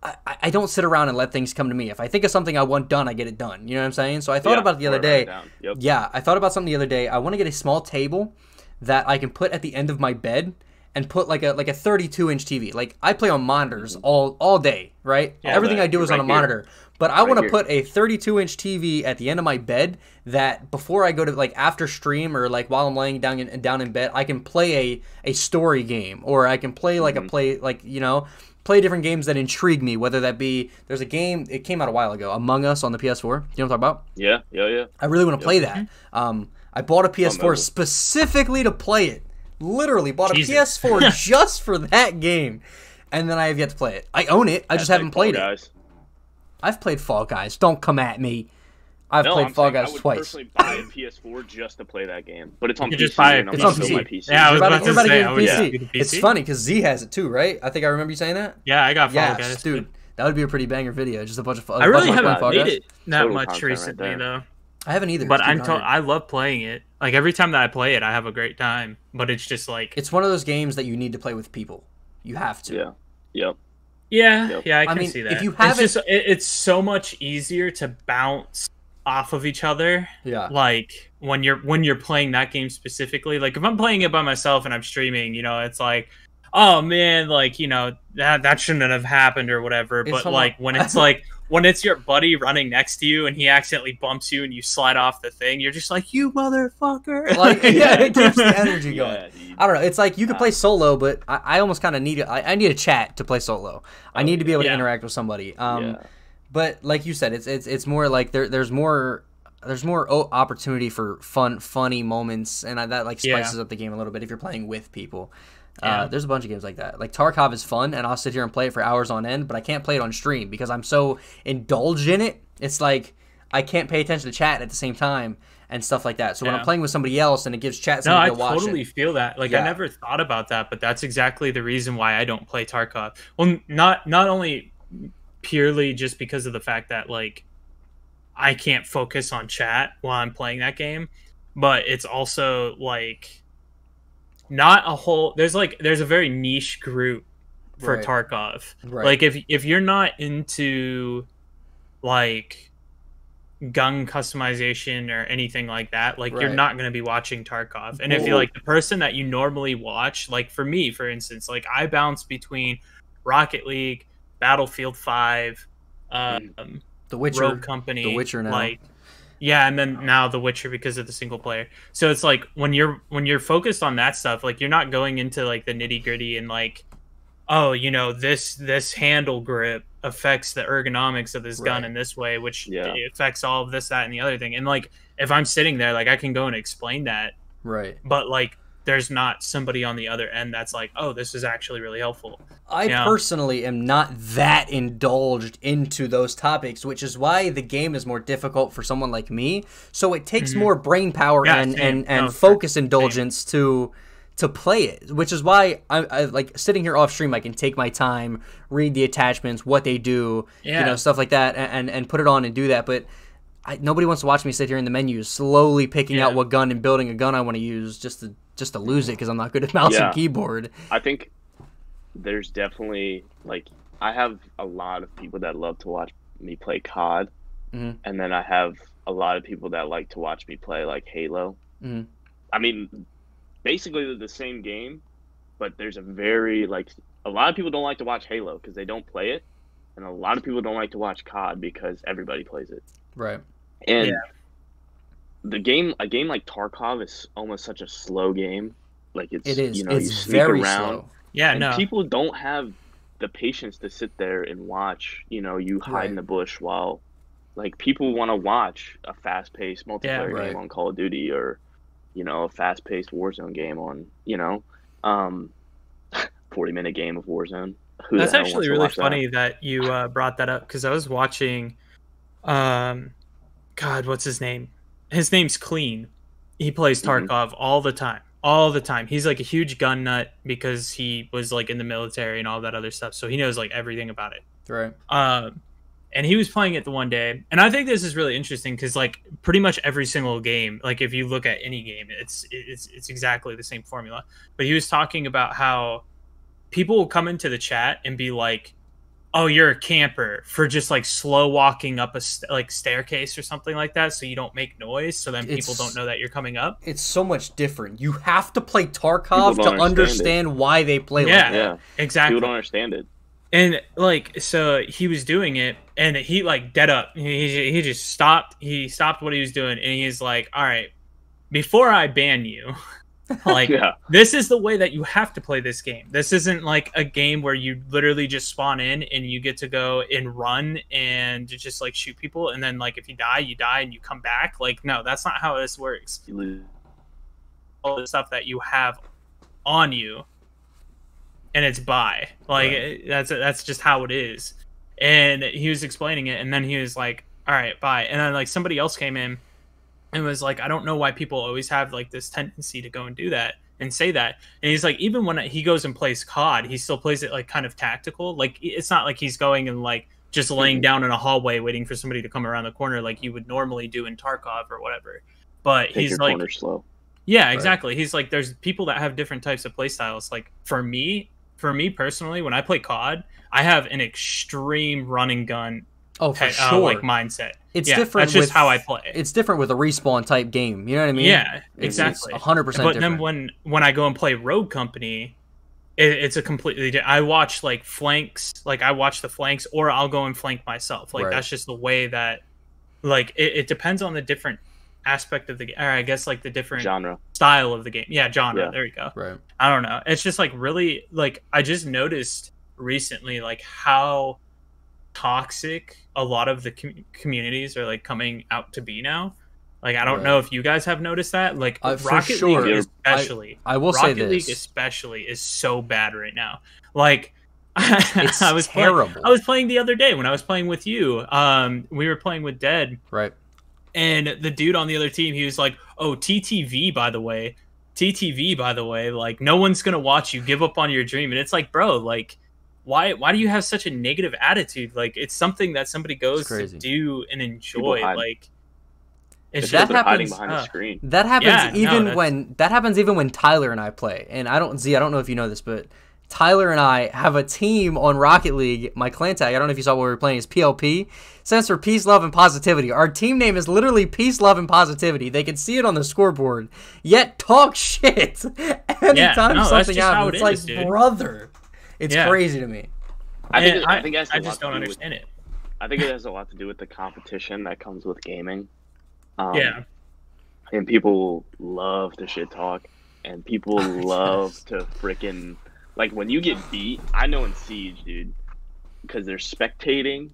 I, I don't sit around and let things come to me. If I think of something I want done, I get it done. You know what I'm saying? So I thought yeah, about it the other day. Yep. Yeah, I thought about something the other day. I want to get a small table that I can put at the end of my bed and put, like, a like a thirty-two inch T V. Like, I play on monitors mm-hmm. all, all day, right? All Everything day. I do You're is right on a here. monitor. But I right want to put a thirty-two inch T V at the end of my bed that before I go to, like, after stream or, like, while I'm laying down in, down in bed, I can play a, a story game, or I can play, like, mm-hmm. a play, like, you know, play different games that intrigue me, whether that be, there's a game, it came out a while ago, Among Us on the P S four. You know what I'm talking about? Yeah, yeah, yeah. I really want to yep. play that. Um, I bought a P S four specifically to play it. Literally bought Jesus. a P S four just for that game. And then I have yet to play it. I own it. I That's just haven't like played guys. it. I've played Fall Guys. Don't come at me. I've no, played I'm Fall Guys I would twice. Personally buy a P S four just to play that game, but it's on you P C. Just buy it. It's on P C. My P C. Yeah, I was about, about to say. Get P C. Yeah. Get P C. It's funny because Z has it too, right? I think I remember you saying that. Yeah, I got Fall yes, Guys, dude. That would be a pretty banger video. Just a bunch of. A I really bunch haven't played it that Total much recently, right though. I haven't either. But I'm told I love playing it. Like, every time that I play it, I have a great time. But it's just like it's one of those games that you need to play with people. You have to. Yeah. Yep. Yeah, yep. yeah, I can I mean, see that. If you haven't, it's, just, it, it's so much easier to bounce off of each other. Yeah, like when you're when you're playing that game specifically. Like, if I'm playing it by myself and I'm streaming, you know, it's like, oh man, like, you know, that that shouldn't have happened or whatever. It's but like when it's like when it's your buddy running next to you and he accidentally bumps you and you slide off the thing, you're just like, you motherfucker. Like, yeah, it keeps the energy going. Yeah. I don't know. It's like you can play solo, but I, I almost kind of need a, I, I need a chat to play solo. I need to be able yeah. to interact with somebody. Um, yeah. But like you said, it's it's it's more like there there's more there's more opportunity for fun funny moments, and that like spices yeah. up the game a little bit if you're playing with people. Yeah. Uh, there's a bunch of games like that. Like Tarkov is fun, and I'll sit here and play it for hours on end, but I can't play it on stream because I'm so indulged in it. It's like I can't pay attention to chat at the same time. And stuff like that. So yeah. when I'm playing with somebody else and it gives chat something no, to I watch. I totally it. feel that. Like, yeah. I never thought about that, but that's exactly the reason why I don't play Tarkov. Well, not not only purely just because of the fact that, like, I can't focus on chat while I'm playing that game, but it's also, like, not a whole... There's, like, there's a very niche group for right. Tarkov. Right. Like, if if you're not into, like... gun customization or anything like that, like right. you're not going to be watching Tarkov. And Ooh. if you're like the person that you normally watch, like for me, for instance, like I bounce between Rocket League, Battlefield five, um, The Witcher, Rogue Company, The Witcher now, like, yeah, and then now The Witcher because of the single player. So it's like when you're when you're focused on that stuff, like you're not going into like the nitty gritty and like, oh, you know, this this handle grip affects the ergonomics of this right. gun in this way, which yeah. affects all of this, that, and the other thing. And like, if I'm sitting there, like I can go and explain that. Right. But like, there's not somebody on the other end that's like, oh, this is actually really helpful. I you know? personally am not that indulged into those topics, which is why the game is more difficult for someone like me. So it takes mm-hmm. more brain power yeah, and, and, and no, focus sure. indulgence same. to... to play it, which is why I, I like sitting here off stream. I can take my time, read the attachments, what they do, yeah. you know, stuff like that, and, and and put it on and do that. But I, nobody wants to watch me sit here in the menus slowly picking yeah. out what gun and building a gun I want to use just to just to lose it because I'm not good at mouse yeah. and keyboard. I think there's definitely, like, I have a lot of people that love to watch me play C O D, mm-hmm. and then I have a lot of people that like to watch me play, like, Halo. Mm-hmm. I mean, basically they're the same game, but there's a very, like, a lot of people don't like to watch Halo because they don't play it, and a lot of people don't like to watch C O D because everybody plays it. Right. And yeah. the game, a game like Tarkov is almost such a slow game. Like it's, it is. You know, it's you sneak very around. Slow. Yeah, and no. people don't have the patience to sit there and watch. You know, you hide right. in the bush while, like, people want to watch a fast-paced multiplayer yeah, right. game on Call of Duty or, you know, a fast-paced Warzone game on, you know, um, forty-minute game of Warzone. Who That's actually really funny that, that you uh, brought that up because I was watching. Um, God, what's his name? His name's Clean. He plays Tarkov mm-hmm. all the time, all the time. He's like a huge gun nut because he was like in the military and all that other stuff. So he knows like everything about it. Right. Um, and he was playing it the one day. And I think this is really interesting because like pretty much every single game, like if you look at any game, it's, it's, it's exactly the same formula. But he was talking about how people will come into the chat and be like, oh, you're a camper for just like slow walking up a st like staircase or something like that, so you don't make noise, so then it's, people don't know that you're coming up. It's so much different. You have to play Tarkov to understand, understand why they play. Yeah, like that. Yeah, exactly. People don't understand it. And like, so he was doing it, and he like dead up. He he just stopped. He stopped what he was doing, and he's like, "All right, before I ban you." Like, yeah. this is the way that you have to play this game. This isn't like a game where you literally just spawn in and you get to go and run and just like shoot people. And then like, if you die, you die and you come back. Like, no, that's not how this works. All the stuff that you have on you and it's bye. Like right. that's, that's just how it is. And he was explaining it. And then he was like, all right, bye. And then like somebody else came in. And was like, I don't know why people always have like this tendency to go and do that and say that. And he's like, even when he goes and plays C O D, he still plays it like kind of tactical. Like it's not like he's going and like just laying down in a hallway waiting for somebody to come around the corner like you would normally do in Tarkov or whatever. But Take he's like, slow. yeah, right. exactly. He's like, there's people that have different types of play styles. Like for me, for me personally, when I play C O D, I have an extreme run and gun. Oh, for uh, sure. Like mindset. It's yeah, different. That's just with, how I play. It's different with a respawn type game. You know what I mean? Yeah, exactly. It's one hundred percent. But different. Then when when I go and play Rogue Company, it, it's a completely different. I watch like flanks, like I watch the flanks, or I'll go and flank myself. Like right. that's just the way that, like, it, it depends on the different aspect of the game, or I guess like the different genre style of the game. Yeah, genre. Yeah. There you go. Right. I don't know. It's just like really like I just noticed recently like how toxic a lot of the com communities are like coming out to be now. Like I don't right. know if you guys have noticed that. Like uh, Rocket sure. League especially, I, I will Rocket say this. League especially is so bad right now. Like it's I was terrible. Playing, I was playing the other day when I was playing with you. Um, we were playing with Dead, right? And the dude on the other team, he was like, "Oh, T T V, by the way, T T V, by the way. Like no one's gonna watch you. Give up on your dream." And it's like, bro, like. Why? Why do you have such a negative attitude? Like it's something that somebody goes to do and enjoy. Like it's just hiding behind a screen. That happens even when that happens even when Tyler and I play. And I don't Z. I don't know if you know this, but Tyler and I have a team on Rocket League. My clan tag. I don't know if you saw what we were playing. Is P L P. Stands for Peace, Love, and Positivity. Our team name is literally Peace, Love, and Positivity. They can see it on the scoreboard. Yet talk shit anytime something happens. It's like brother. It's yeah. crazy to me. I think it, I, I, think I just don't understand with, it. I think it has a lot to do with the competition that comes with gaming. Um, yeah. And people love to shit talk. And people love to freaking... Like, when you get beat, I know in Siege, dude, because they're spectating.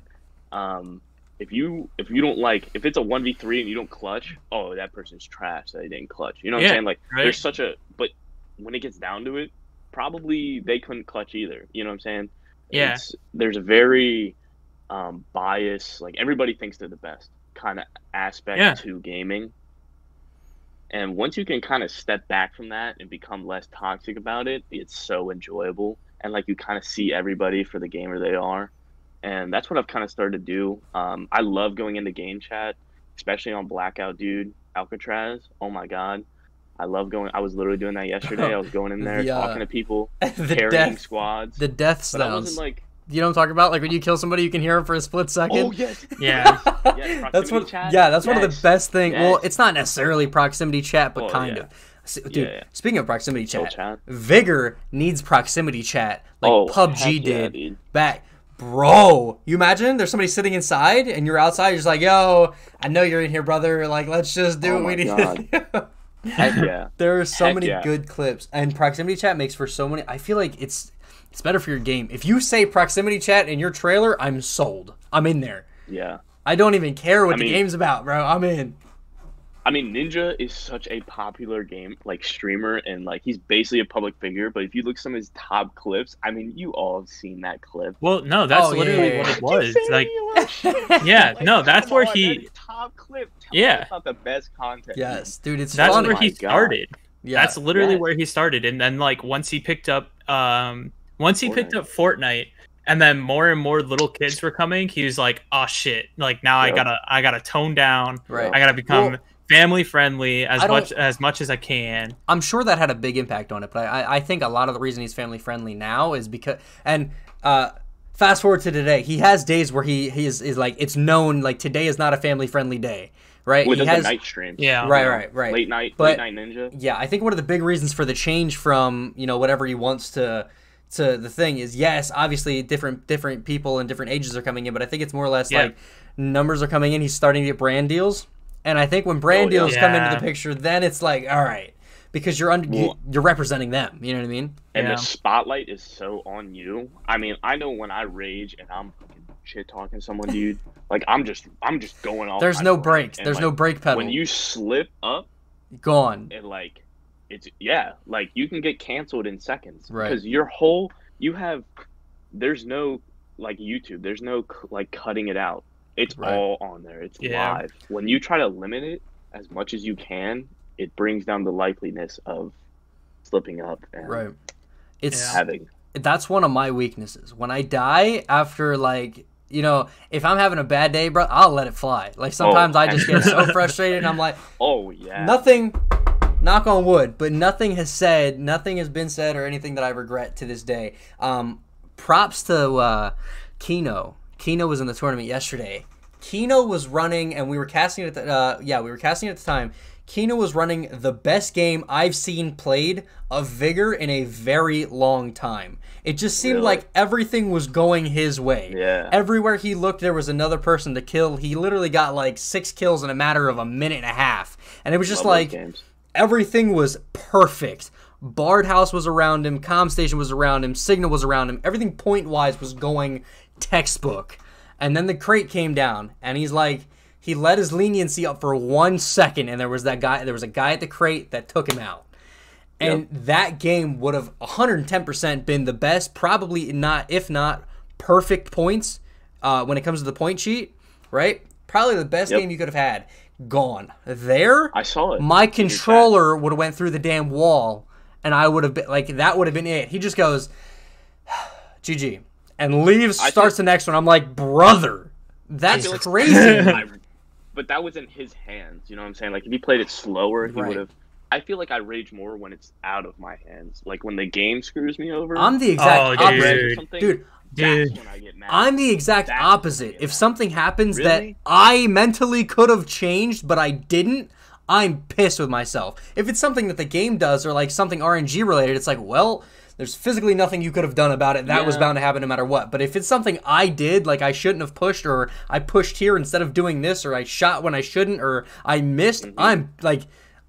Um, if you if you don't like... If it's a one v three and you don't clutch, oh, that person's trash that they didn't clutch. You know what yeah, I'm saying? Like, right? there's such a... But when it gets down to it, probably they couldn't clutch either. You know what I'm saying? Yeah. It's, there's a very um, bias, like everybody thinks they're the best kind of aspect yeah. to gaming. And once you can kind of step back from that and become less toxic about it, it's so enjoyable. And like you kind of see everybody for the gamer they are. And that's what I've kind of started to do. Um, I love going into game chat especially on Blackout Dude, Alcatraz. Oh my God. I love going. I was literally doing that yesterday. Bro, I was going in there, the, uh, talking to people, the carrying death, squads. The death sounds. Like, you know what I'm talking about? Like when you kill somebody, you can hear them for a split second. Oh, yes. Yeah. Yes, that's what, chat. Yeah, that's yes. one of the best things. Yes. Well, it's not necessarily proximity chat, but oh, kind yeah. of. Dude, yeah, yeah. speaking of proximity chat, chat, Vigor needs proximity chat like oh, P U B G did yeah, back. Bro, you imagine there's somebody sitting inside and you're outside. You're just like, yo, I know you're in here, brother. Like, let's just do oh what we God. need to do. Heck yeah. There are so Heck many yeah. good clips, and proximity chat makes for so many. I feel like it's it's better for your game. If you say proximity chat in your trailer, I'm sold. I'm in there. Yeah. I don't even care what I the mean, game's about, bro. I'm in. I mean, Ninja is such a popular game, like, streamer, and, like, he's basically a public figure, but if you look at some of his top clips, I mean, you all have seen that clip. Well, no, that's oh, literally yeah, yeah, what it was. Like, yeah, like, no, that's where on, he... That top clip. Tell yeah. about the best content. Yes, dude, it's That's funny. where oh he started. Yeah, that's literally yes. where he started, and then, like, once he picked up, um, once he Fortnite. picked up Fortnite, and then more and more little kids were coming, he was like, oh, shit, like, now yep. I gotta, I gotta tone down, right. I gotta become... Well, family friendly as much as much as I can. I'm sure that had a big impact on it, but I, I think a lot of the reason he's family friendly now is because, and uh, fast forward to today, he has days where he, he is, is like, it's known, like today is not a family friendly day, right? Well, he has night streams. Yeah. Right, right, right. Late night, but, late night ninja. Yeah, I think one of the big reasons for the change from, you know, whatever he wants to, to the thing is, yes, obviously different, different people and different ages are coming in, but I think it's more or less yeah. like numbers are coming in. He's starting to get brand deals. And I think when brand oh, deals yeah. come into the picture, then it's like, all right, because you're under, well, you're representing them. You know what I mean? And yeah. the spotlight is so on you. I mean, I know when I rage and I'm fucking shit talking to someone, dude. Like I'm just, I'm just going off. There's no brakes. There's like, no brake pedal. When you slip up, gone. And like, it's yeah, like you can get canceled in seconds, right? Because your whole, you have, there's no like YouTube. There's no like cutting it out. It's right. all on there. It's yeah. live. When you try to limit it as much as you can, it brings down the likeliness of slipping up and right. it's having. That's one of my weaknesses. When I die after, like, you know, if I'm having a bad day, bro, I'll let it fly. Like sometimes oh, I just get so frustrated. And I'm like, oh yeah, nothing. Knock on wood, but nothing has said, nothing has been said, or anything that I regret to this day. Um, props to uh, Kino. Kino was in the tournament yesterday. Kino was running, and we were casting it at the, uh, yeah, we were casting it at the time. Kino was running the best game I've seen played of Vigor in a very long time. It just seemed really? like everything was going his way. Yeah. Everywhere he looked, there was another person to kill. He literally got like six kills in a matter of a minute and a half. And it was just Love like, everything was perfect. Bard House was around him, Comm Station was around him, Signal was around him. Everything point-wise was going textbook, and then the crate came down, and he's like, he let his leniency up for one second, and there was that guy, there was a guy at the crate that took him out, and yep. that game would have one hundred ten percent been the best, probably not, if not perfect points uh, when it comes to the point sheet, right? Probably the best yep. game you could have had. Gone there. I saw it. My controller would have went through the damn wall, and I would have been like, that would have been it. He just goes, G G. And leaves, starts the next one. I'm like, brother, that's crazy. But that was in his hands, you know what I'm saying? Like, if he played it slower, he right. would have. I feel like I rage more when it's out of my hands. Like, when the game screws me over. I'm the exact oh, opposite. Dude, dude, that's dude. When I get mad. I'm the exact that's opposite. If something happens really? that I mentally could have changed, but I didn't, I'm pissed with myself. If it's something that the game does or, like, something R N G related, it's like, well... There's physically nothing you could have done about it. That yeah. was bound to happen no matter what. But if it's something I did, like I shouldn't have pushed, or I pushed here instead of doing this, or I shot when I shouldn't, or I missed, mm-hmm. I'm like,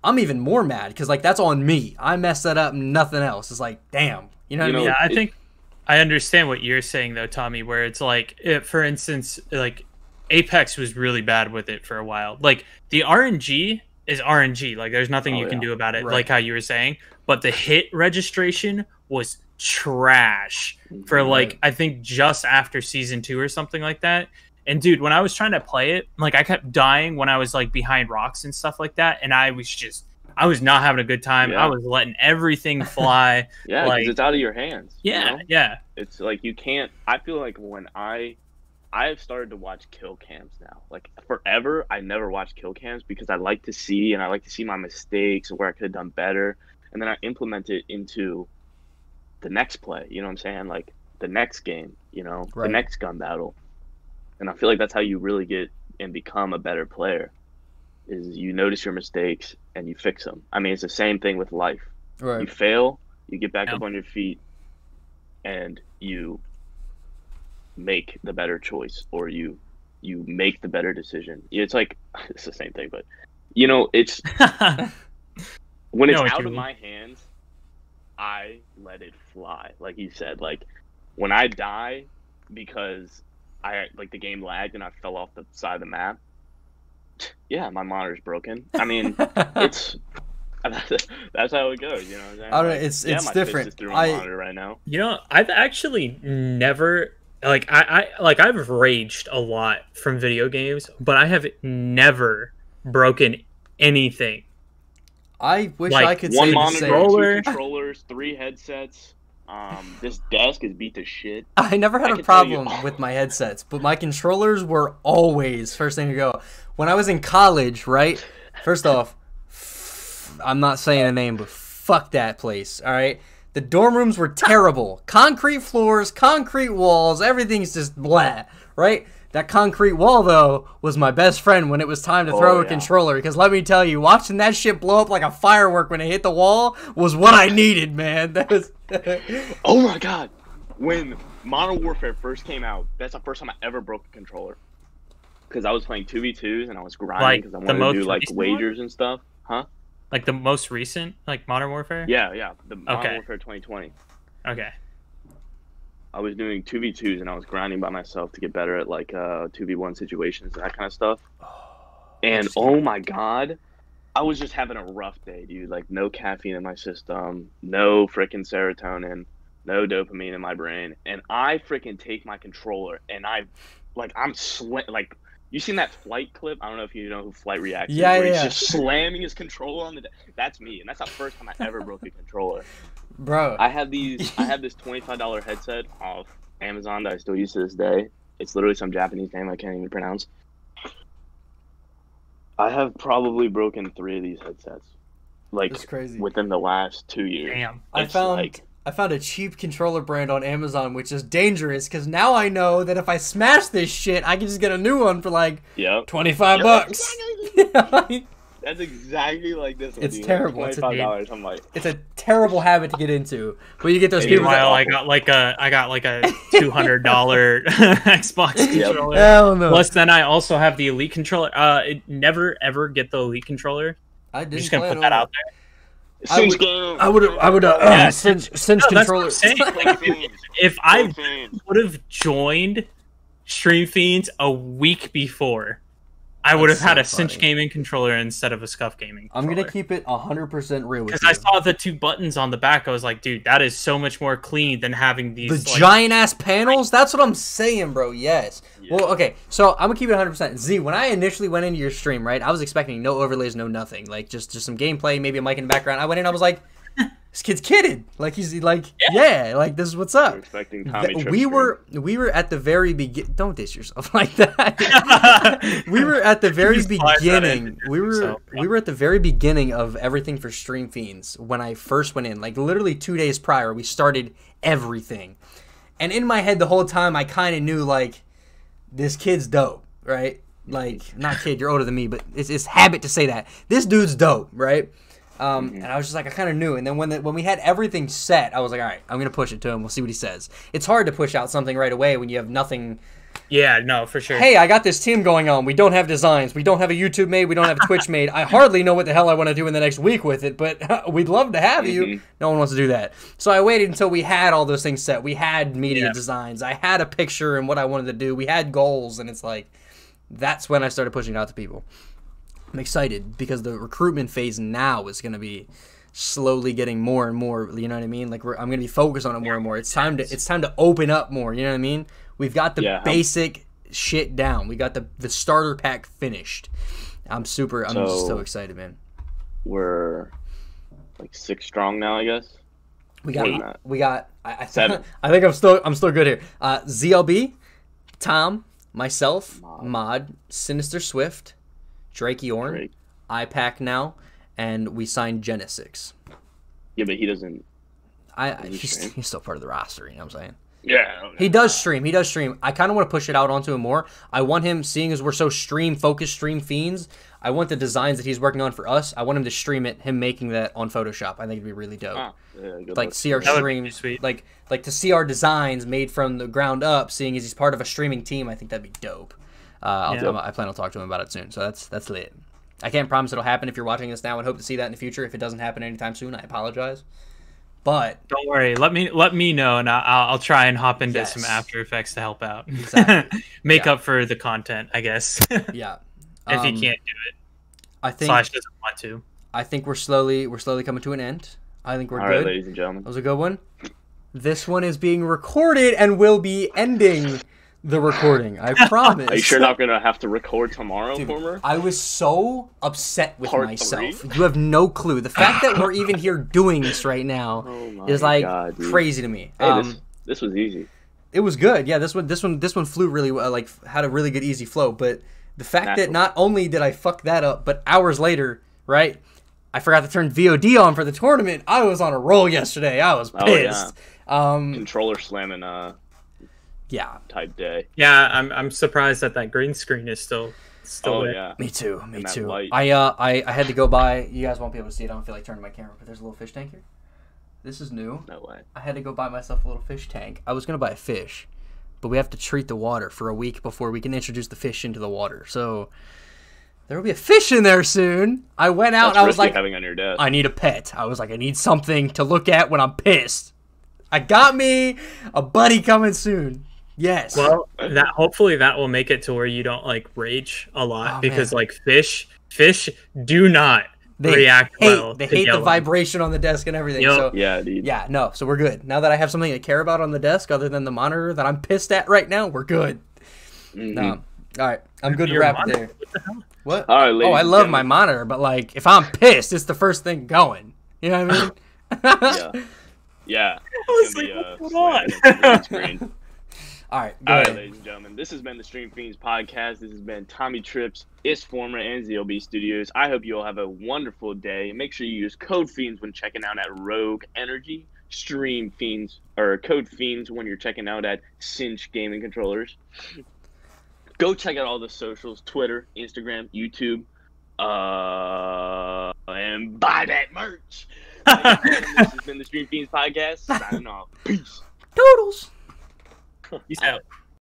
I'm even more mad because like that's on me. I messed that up and nothing else. It's like, damn. You know what you I mean? Know, yeah, I think I understand what you're saying though, Tommy, where it's like, it, for instance, like Apex was really bad with it for a while. Like the R N G is R N G. Like there's nothing oh, you can yeah. do about it, right. like how you were saying. But the hit registration was trash for like I think just after season two or something like that. And dude, when I was trying to play it, like I kept dying when I was like behind rocks and stuff like that, and I was just I was not having a good time. Yeah. I was letting everything fly. Yeah, because like, it's out of your hands. Yeah, you know? Yeah. It's like you can't. I feel like when I I've started to watch kill cams now. Like forever, I never watched kill cams because I like to see, and I like to see my mistakes and where I could have done better. And then I implement it into the next play, you know what I'm saying? Like the next game, you know, right. The next gun battle. And I feel like that's how you really get and become a better player, is you notice your mistakes and you fix them. I mean, it's the same thing with life. Right. You fail, you get back yeah. up on your feet, and you make the better choice, or you you make the better decision. It's like, it's the same thing, but, you know, it's... When it's out of my hands, I let it fly. Like you said, like, when I die because I like the game lagged and I fell off the side of the map, yeah, my monitor's broken. I mean, it's... That's how it goes, you know what I'm saying? I don't know, it's, like, it's, yeah, my different. Fist is through my monitor right now. You know, I've actually never... Like I, I like I've raged a lot from video games, but I have never broken anything. I wish like, I could one say monitor, the same. Two controllers, three headsets. Um, this desk is beat to shit. I never had I a problem you... with my headsets, but my controllers were always first thing to go. When I was in college, right? First off, I'm not saying a name, but fuck that place. All right. The dorm rooms were terrible. Concrete floors, concrete walls, everything's just blah, right? That concrete wall, though, was my best friend when it was time to throw oh, yeah. a controller. Because let me tell you, watching that shit blow up like a firework when it hit the wall was what I needed, man. That was... Oh, my God. When Modern Warfare first came out, that's the first time I ever broke a controller. Because I was playing two v twos and I was grinding because like I wanted to do, like, wagers one? and stuff. Huh? Like the most recent, like Modern Warfare? Yeah, yeah. The Modern okay. Warfare twenty twenty. Okay. I was doing two v twos and I was grinding by myself to get better at like uh, two v one situations and that kind of stuff. And oh my God, I was just having a rough day, dude. Like no caffeine in my system, no freaking serotonin, no dopamine in my brain. And I freaking take my controller and I, like, I'm sweat, like, you seen that Flight clip? I don't know if you know who Flight reacts yeah, to, where yeah. he's just slamming his controller on the desk. That's me, and that's the first time I ever broke a controller. Bro. I have these I have this twenty-five dollar headset off Amazon that I still use to this day. It's literally some Japanese name I can't even pronounce. I have probably broken three of these headsets. Like that's crazy. Within the last two years. Damn. I found like, I found a cheap controller brand on Amazon, which is dangerous because now I know that if I smash this shit, I can just get a new one for like yep. twenty-five yep. bucks. Exactly. That's exactly like this one. It's dude. terrible. It's a, I'm like, it's a terrible habit to get into. But you get those people. Meanwhile, I got like a I got like a two hundred dollar Xbox controller. Hell no. Plus, then I also have the Elite controller. Uh, it, never ever get the Elite controller. I didn't. I'm just gonna put that out there. Since I would, I would, uh, yeah, uh, since since no, controllers. Like, if, if I would have joined Stream Fiends a week before, I would have had so a Cinch funny. Gaming controller instead of a Scuff Gaming controller. I'm gonna keep it one hundred percent real with you. Because I saw the two buttons on the back, I was like, dude, that is so much more clean than having these the like, giant ass panels. That's what I'm saying, bro. Yes. Yeah. Well, okay. So I'm gonna keep it one hundred percent. Z, when I initially went into your stream, right, I was expecting no overlays, no nothing, like just just some gameplay, maybe a mic in the background. I went in, I was like, this kid's kidded. Like he's like, yeah, yeah like this is what's up. Expecting Tommy Th we were we were at the very beginning. Don't diss yourself like that. we were at the very beginning. We were so, yeah. we were at the very beginning of everything for Stream Fiends when I first went in. Like literally two days prior, we started everything. And in my head the whole time, I kind of knew like, this kid's dope, right? Like not kid, you're older than me, but it's it's habit to say that this dude's dope, right? Um, and I was just like, I kind of knew. And then when the, when we had everything set, I was like, all right, I'm going to push it to him. We'll see what he says. It's hard to push out something right away when you have nothing. Yeah, no, for sure. Hey, I got this team going on. We don't have designs. We don't have a YouTube made. We don't have a Twitch made. I hardly know what the hell I want to do in the next week with it, but we'd love to have mm-hmm. you. No one wants to do that. So I waited until we had all those things set. We had media yeah. designs. I had a picture and what I wanted to do. We had goals. And it's like, that's when I started pushing it out to people. I'm excited because the recruitment phase now is going to be slowly getting more and more, you know what I mean? Like we're, I'm going to be focused on it more and more. It's time to it's time to open up more, you know what I mean? We've got the yeah, basic shit down. We got the the starter pack finished. I'm super I'm so, just so excited, man. We're like six strong now, I guess. We got Wait, we got I I, Seven. I think I'm still I'm still good here. Uh Z L B, Tom, myself, Mod, Mod Sinister Swift, Drake Yorn, Drake. I PAC now, and we signed Genesix. Yeah, but he doesn't. I, I he's, he's still part of the roster. You know what I'm saying? Yeah. He does stream. He does stream. I kind of want to push it out onto him more. I want him, seeing as we're so stream-focused, stream fiends, I want the designs that he's working on for us. I want him to stream it, him making that on Photoshop. I think it'd be really dope. Ah, yeah, like, look. see our stream, like, like to see our designs made from the ground up, seeing as he's part of a streaming team, I think that'd be dope. Uh, I'll, yeah. I'm, I plan on talking to him about it soon, so that's that's lit. I can't promise it'll happen if you're watching this now and hope to see that in the future. If it doesn't happen anytime soon, I apologize. But don't worry, let me let me know, and I'll I'll try and hop into yes. some After Effects to help out, exactly. make yeah. up for the content, I guess. yeah, if um, he can't do it, I think Slash doesn't want to. I think we're slowly we're slowly coming to an end. I think we're All good, right, ladies and gentlemen. That was a good one. This one is being recorded and will be ending the recording. I promise. Are you sure not gonna have to record tomorrow, Dude, former? I was so upset with Part myself. Three? You have no clue. The fact that we're even here doing this right now oh is like God, crazy to me. Hey, um, this, this was easy. It was good. Yeah, this one, this one, this one flew really well. Like, had a really good easy flow. But the fact Natural. that not only did I fuck that up, but hours later, right? I forgot to turn V O D on for the tournament. I was on a roll yesterday. I was pissed. Oh, yeah. um, Controller slamming. Uh... Yeah. Type day. Yeah, I'm I'm surprised that that green screen is still still oh, there. Yeah. Me too. Me and too. I uh I I had to go by. You guys won't be able to see it. I don't feel like turning my camera, but there's a little fish tank here. This is new. No way. I had to go buy myself a little fish tank. I was gonna buy a fish, but we have to treat the water for a week before we can introduce the fish into the water. So there will be a fish in there soon. I went out. That's and I was like, having on your desk. I need a pet. I was like, I need something to look at when I'm pissed. I got me a buddy coming soon. Yes. Well, that hopefully that will make it to where you don't like rage a lot oh, because man. like fish, fish do not they react hate, well. They hate yelling. the vibration on the desk and everything. Yep. So yeah, dude. yeah, no. So we're good now that I have something to care about on the desk other than the monitor that I'm pissed at right now. We're good. Mm-hmm. No. All right, I'm good Your to wrap monitor? it there. What? All right, ladies, oh, I love yeah. my monitor, but like if I'm pissed, it's the first thing going. You know what I mean? yeah. Yeah. I was like, uh, what's going on? All right, All right, ladies and gentlemen, this has been the Stream Fiends Podcast. This has been Tommy Trips, It's Former, and Z L B Studios. I hope you all have a wonderful day. Make sure you use Code Fiends when checking out at Rogue Energy, Stream Fiends, or Code Fiends when you're checking out at Cinch Gaming Controllers. Go check out all the socials, Twitter, Instagram, YouTube, uh, and buy that merch. This has been the Stream Fiends Podcast. Signing off. Peace. Toodles. He's out.